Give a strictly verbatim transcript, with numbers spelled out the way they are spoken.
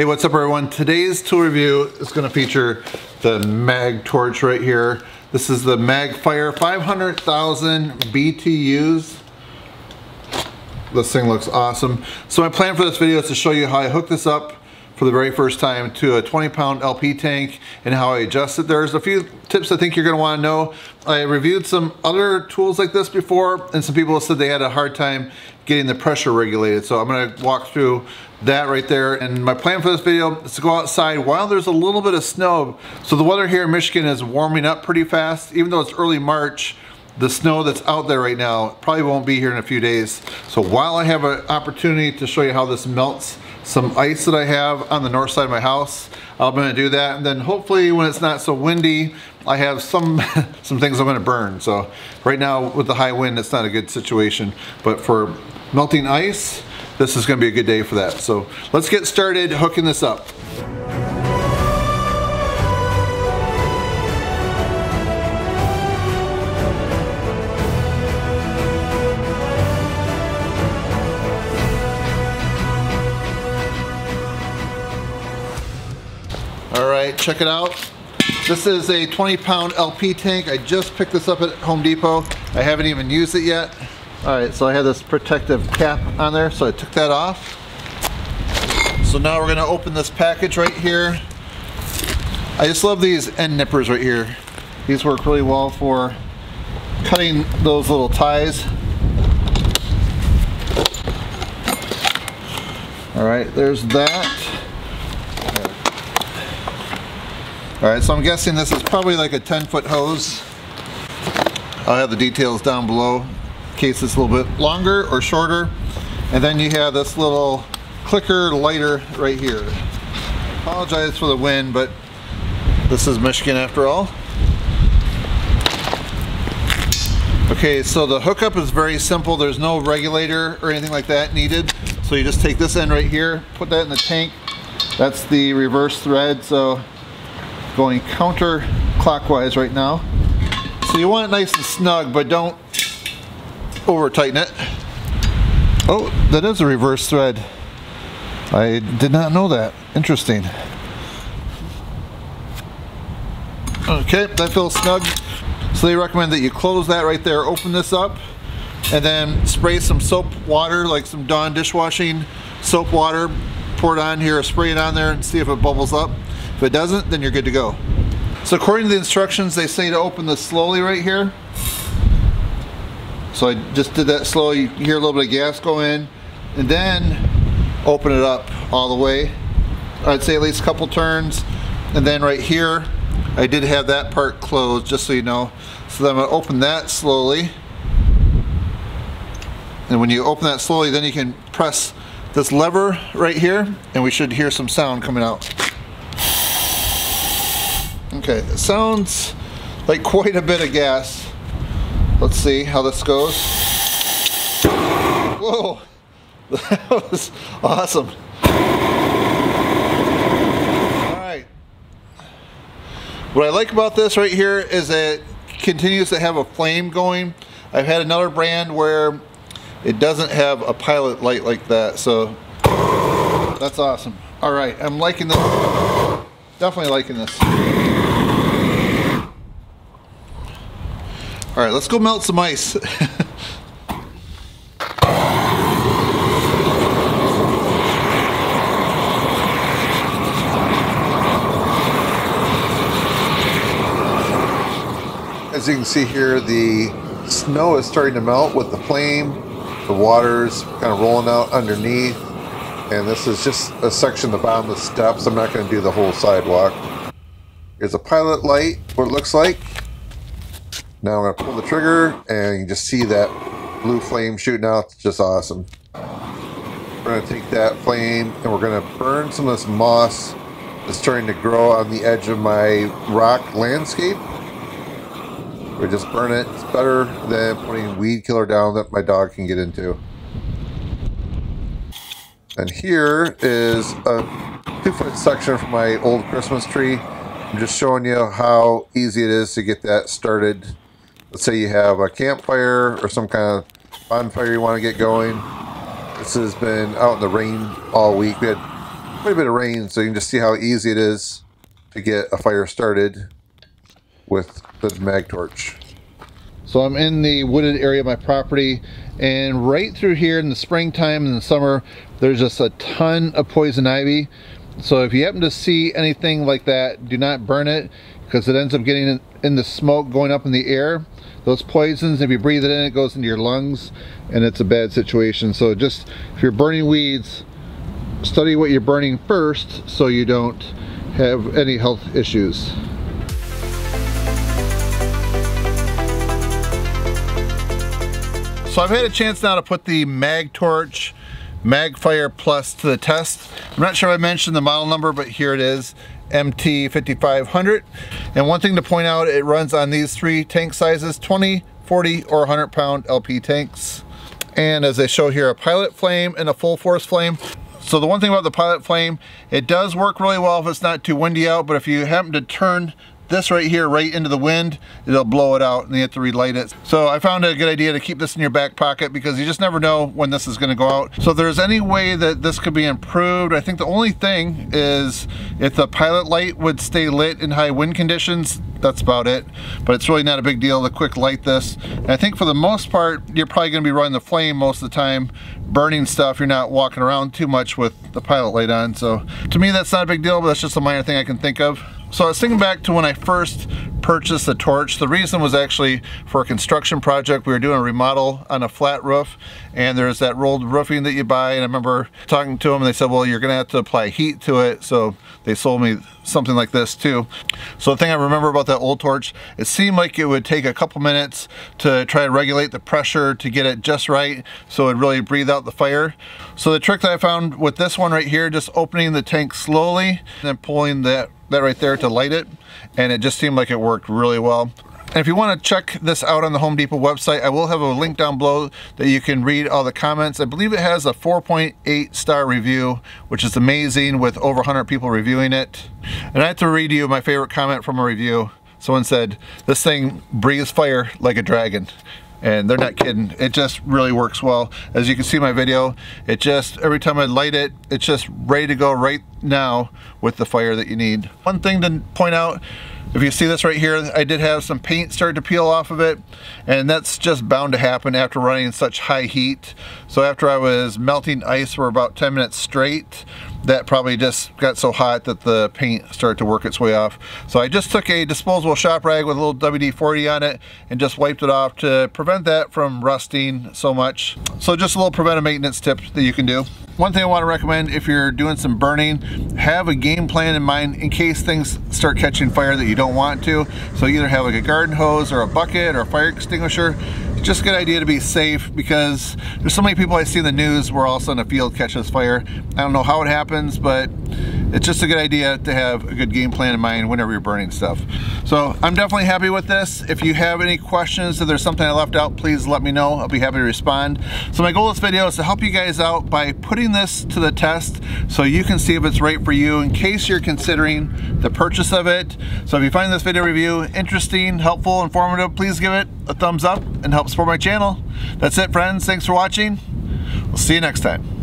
Hey, what's up everyone? Today's tool review is going to feature the MagTorch right here. This is the MagFire five hundred thousand B T Us. This thing looks awesome. So my plan for this video is to show you how I hook this up for the very first time to a twenty pound L P tank and how I adjust it. There's a few tips I think you're going to want to know. I reviewed some other tools like this before and some people said they had a hard time getting the pressure regulated. So I'm going to walk through that right there. And my plan for this video is to go outside while there's a little bit of snow. So the weather here in Michigan is warming up pretty fast. Even though it's early March, the snow that's out there right now probably won't be here in a few days. So while I have an opportunity to show you how this melts some ice that I have on the north side of my house, I'm going to do that, and then hopefully when it's not so windy, I have some some things I'm going to burn. So right now with the high wind, it's not a good situation, but for melting ice, this is going to be a good day for that. So let's get started hooking this up. Check it out. This is a twenty pound L P tank. I just picked this up at Home Depot. I haven't even used it yet. All right, so I had this protective cap on there, so I took that off. So now we're gonna open this package right here. I just love these end nippers right here. These work really well for cutting those little ties. All right, there's that. All right, so I'm guessing this is probably like a ten foot hose. I'll have the details down below in case it's a little bit longer or shorter. And then you have this little clicker lighter right here. I apologize for the wind, but this is Michigan after all. Okay, so the hookup is very simple. There's no regulator or anything like that needed. So you just take this end right here, put that in the tank. That's the reverse thread, so going counterclockwise right now. So you want it nice and snug, but don't over tighten it. Oh, that is a reverse thread. I did not know that. Interesting. Okay, that feels snug. So they recommend that you close that right there, open this up, and then spray some soap water, like some Dawn dishwashing soap water, pour it on here, spray it on there and see if it bubbles up. If it doesn't, then you're good to go. So according to the instructions, they say to open this slowly right here. So I just did that slowly. You hear a little bit of gas go in, and then open it up all the way. I'd say at least a couple turns. And then right here, I did have that part closed, just so you know. So then I'm gonna open that slowly. And when you open that slowly, then you can press this lever right here, and we should hear some sound coming out. Okay, it sounds like quite a bit of gas. Let's see how this goes. Whoa, that was awesome. All right. What I like about this right here is that it continues to have a flame going. I've had another brand where it doesn't have a pilot light like that, so that's awesome. All right, I'm liking this. Definitely liking this. All right, let's go melt some ice. As you can see here, the snow is starting to melt with the flame. The water's kind of rolling out underneath. And this is just a section at the bottom of the steps. I'm not going to do the whole sidewalk. Here's a pilot light, what it looks like. Now I'm going to pull the trigger, and you can just see that blue flame shooting out. It's just awesome. We're going to take that flame, and we're going to burn some of this moss that's starting to grow on the edge of my rock landscape. We just burn it. It's better than putting weed killer down that my dog can get into. And here is a two foot section from my old Christmas tree. I'm just showing you how easy it is to get that started. Let's say you have a campfire or some kind of bonfire you want to get going. This has been out in the rain all week. We had quite a bit of range, so you can just see how easy it is to get a fire started with the MagTorch. So I'm in the wooded area of my property, and right through here in the springtime and the summer, there's just a ton of poison ivy. So if you happen to see anything like that, do not burn it, because it ends up getting in, in the smoke going up in the air. Those poisons, if you breathe it in, it goes into your lungs, and it's a bad situation. So just, if you're burning weeds, study what you're burning first so you don't have any health issues. So I've had a chance now to put the MagTorch MagFire+ to the test. I'm not sure I mentioned the model number, but here it is, M T fifty-five hundred. And one thing to point out, it runs on these three tank sizes, twenty, forty, or one hundred pound L P tanks. And as they show here, a pilot flame and a full force flame. So the one thing about the pilot flame, it does work really well if it's not too windy out, but if you happen to turn this right here right into the wind, it'll blow it out and you have to relight it. So I found it a good idea to keep this in your back pocket, because you just never know when this is going to go out. So if there's any way that this could be improved, I think the only thing is if the pilot light would stay lit in high wind conditions, that's about it. But it's really not a big deal to quick light this. And I think for the most part, you're probably going to be running the flame most of the time, burning stuff. You're not walking around too much with the pilot light on. So to me, that's not a big deal, but that's just a minor thing I can think of. So I was thinking back to when I first purchased the torch. The reason was actually for a construction project. We were doing a remodel on a flat roof, and there's that rolled roofing that you buy, and I remember talking to them and they said, well, you're gonna have to apply heat to it. So they sold me something like this too. So the thing I remember about that old torch, it seemed like it would take a couple minutes to try to regulate the pressure to get it just right so it really breathe out the fire. So the trick that I found with this one right here, just opening the tank slowly and then pulling that that right there to light it, and it just seemed like it worked really well. And if you want to check this out on the Home Depot website, I will have a link down below that you can read all the comments. I believe it has a four point eight star review, which is amazing, with over one hundred people reviewing it. And I have to read you my favorite comment from a review. Someone said, "This thing breathes fire like a dragon." And they're not kidding. It just really works well. As you can see in my video, it just, every time I light it, it's just ready to go right now with the fire that you need. One thing to point out, if you see this right here, I did have some paint start to peel off of it, and that's just bound to happen after running such high heat. So after I was melting ice for about ten minutes straight, that probably just got so hot that the paint started to work its way off. So I just took a disposable shop rag with a little W D forty on it and just wiped it off to prevent that from rusting so much. So just a little preventive maintenance tip that you can do. One thing I want to recommend, if you're doing some burning, have a game plan in mind in case things start catching fire that you don't want to. So you either have like a garden hose or a bucket or a fire extinguisher. It's just a good idea to be safe, because there's so many people I see in the news where all of a sudden a field catches fire. I don't know how it happens, but it's just a good idea to have a good game plan in mind whenever you're burning stuff. So I'm definitely happy with this. If you have any questions, if there's something I left out, please let me know. I'll be happy to respond. So my goal of this video is to help you guys out by putting this to the test so you can see if it's right for you in case you're considering the purchase of it. So if you find this video review interesting, helpful, informative, please give it a thumbs up and help support my channel. That's it, friends. Thanks for watching. We'll see you next time.